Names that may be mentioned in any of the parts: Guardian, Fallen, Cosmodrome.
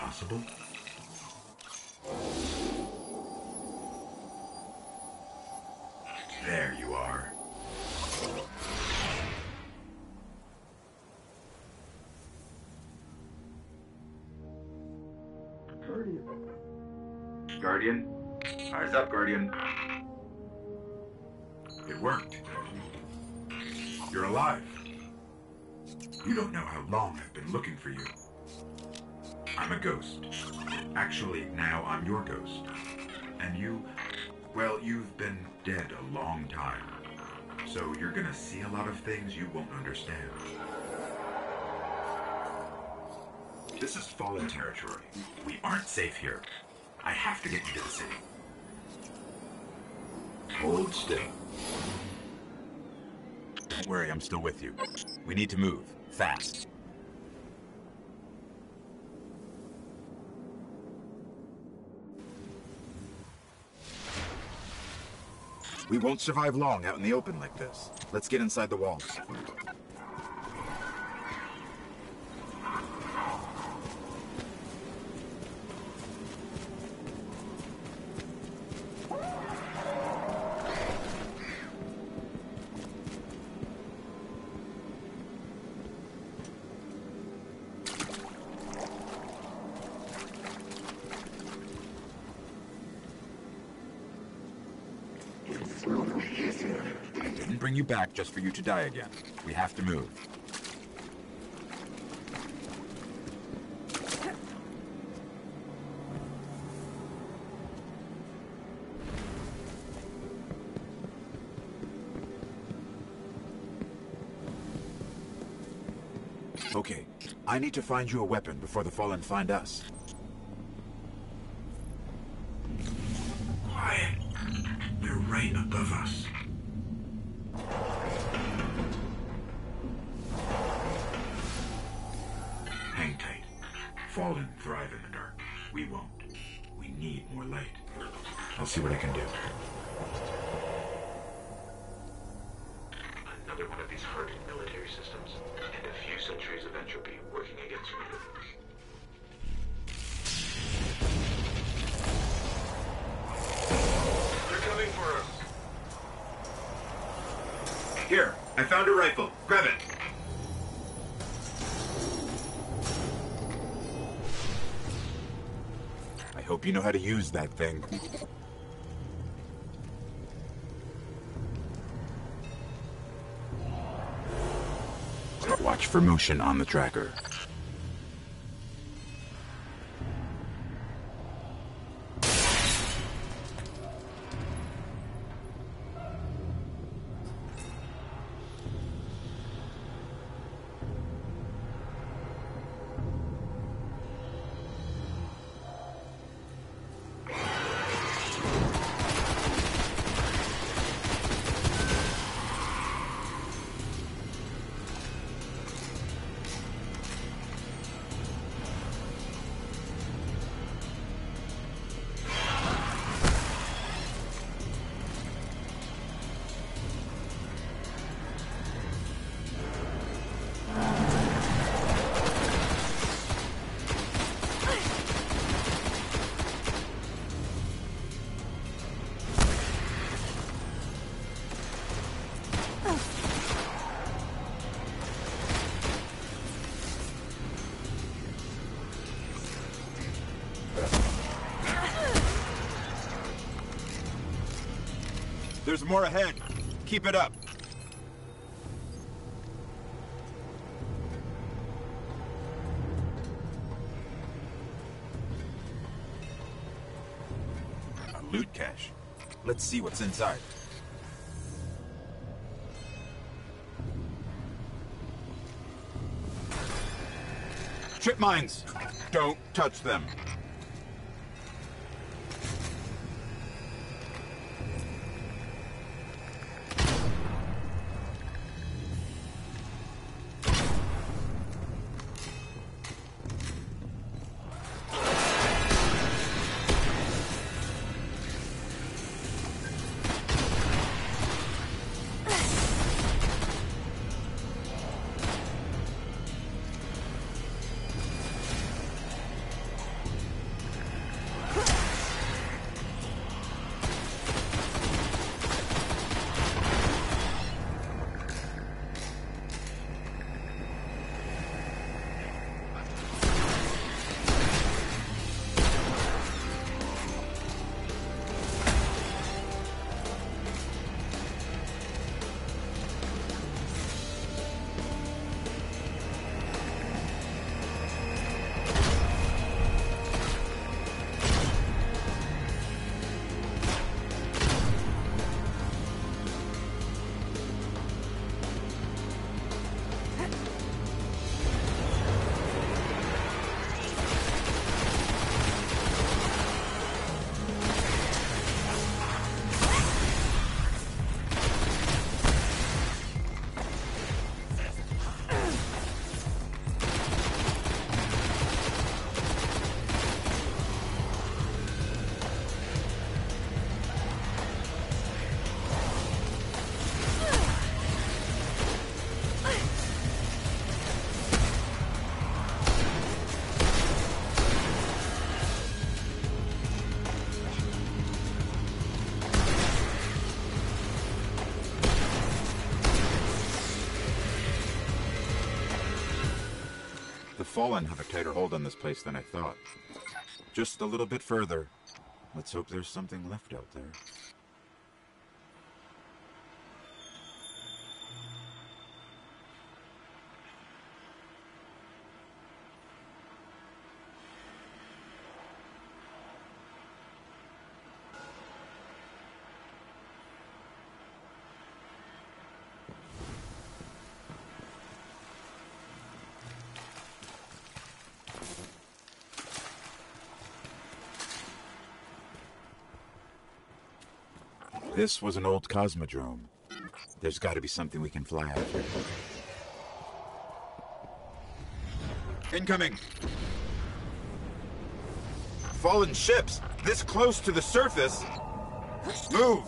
possible. There you are. Guardian? Eyes up, Guardian. It worked. You're alive. You don't know how long I've been looking for you. I'm a ghost. Actually, now I'm your ghost. And you... well, you've been dead a long time. So you're gonna see a lot of things you won't understand. This is Fallen territory. We aren't safe here. I have to get you to the city. Hold still. Don't worry, I'm still with you. We need to move. Fast. We won't survive long out in the open like this. Let's get inside the walls. Bring you back just for you to die again. We have to move. Okay, I need to find you a weapon before the Fallen find us. Quiet. They're right above us. Fallen thrive in the dark. We won't. We need more light. I'll see what I can do. Another one of these hardened military systems, and a few centuries of entropy working against me. They're coming for us. Here, I found a rifle. Grab it. Hope you know how to use that thing. Watch for motion on the tracker. There's more ahead. Keep it up. A loot cache. Let's see what's inside. Trip mines. Don't touch them. The Fallen have a tighter hold on this place than I thought. Just a little bit further. Let's hope there's something left out there. This was an old Cosmodrome. There's got to be something we can fly after. Incoming! Fallen ships! This close to the surface! Move!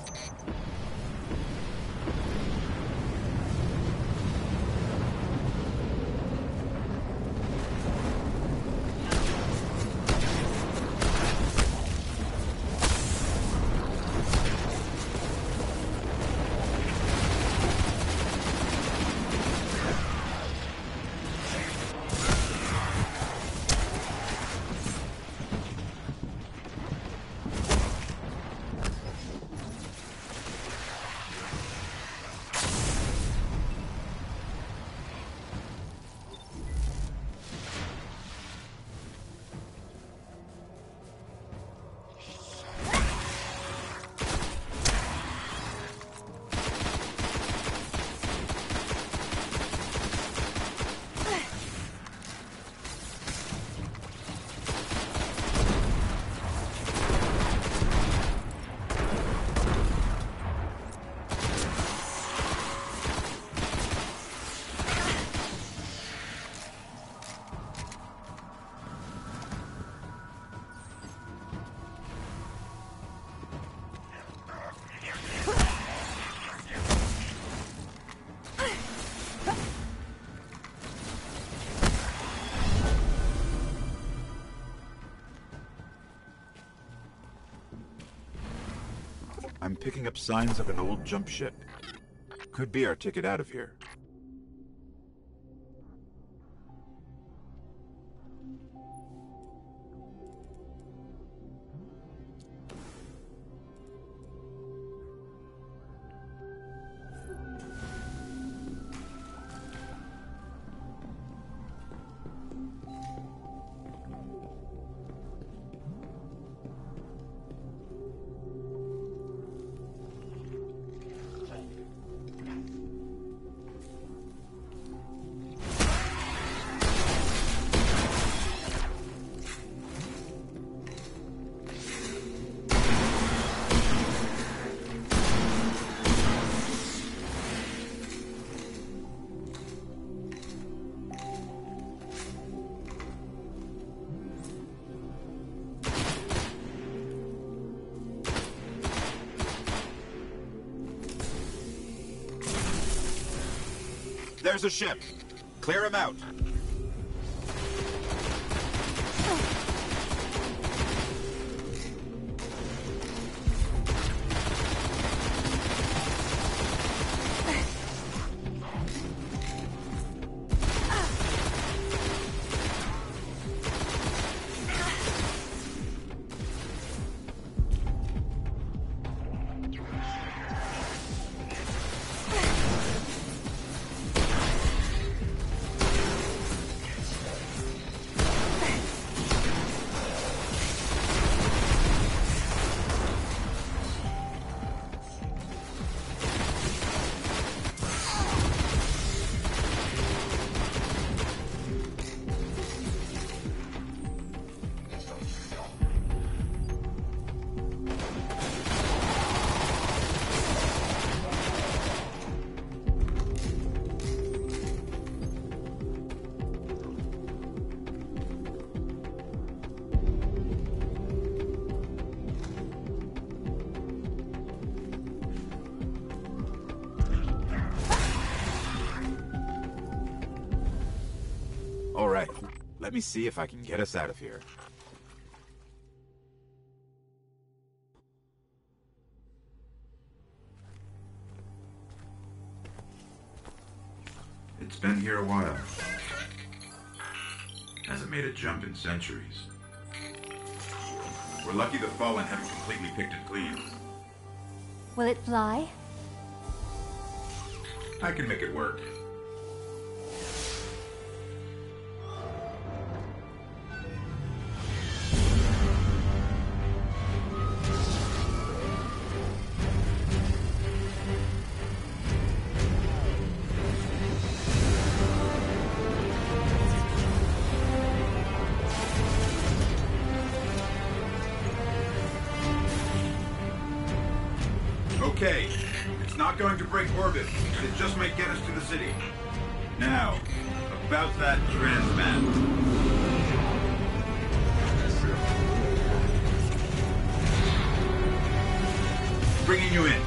I'm picking up signs of an old jump ship. Could be our ticket out of here. There's a ship. Clear him out. Let me see if I can get us out of here. It's been here a while. Hasn't made a jump in centuries. We're lucky the Fallen haven't completely picked it clean. Will it fly? I can make it work. Okay, it's not going to break orbit. It just might get us to the city. Now, about that transman. Bringing you in.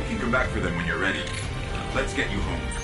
You can come back for them when you're ready. Let's get you home.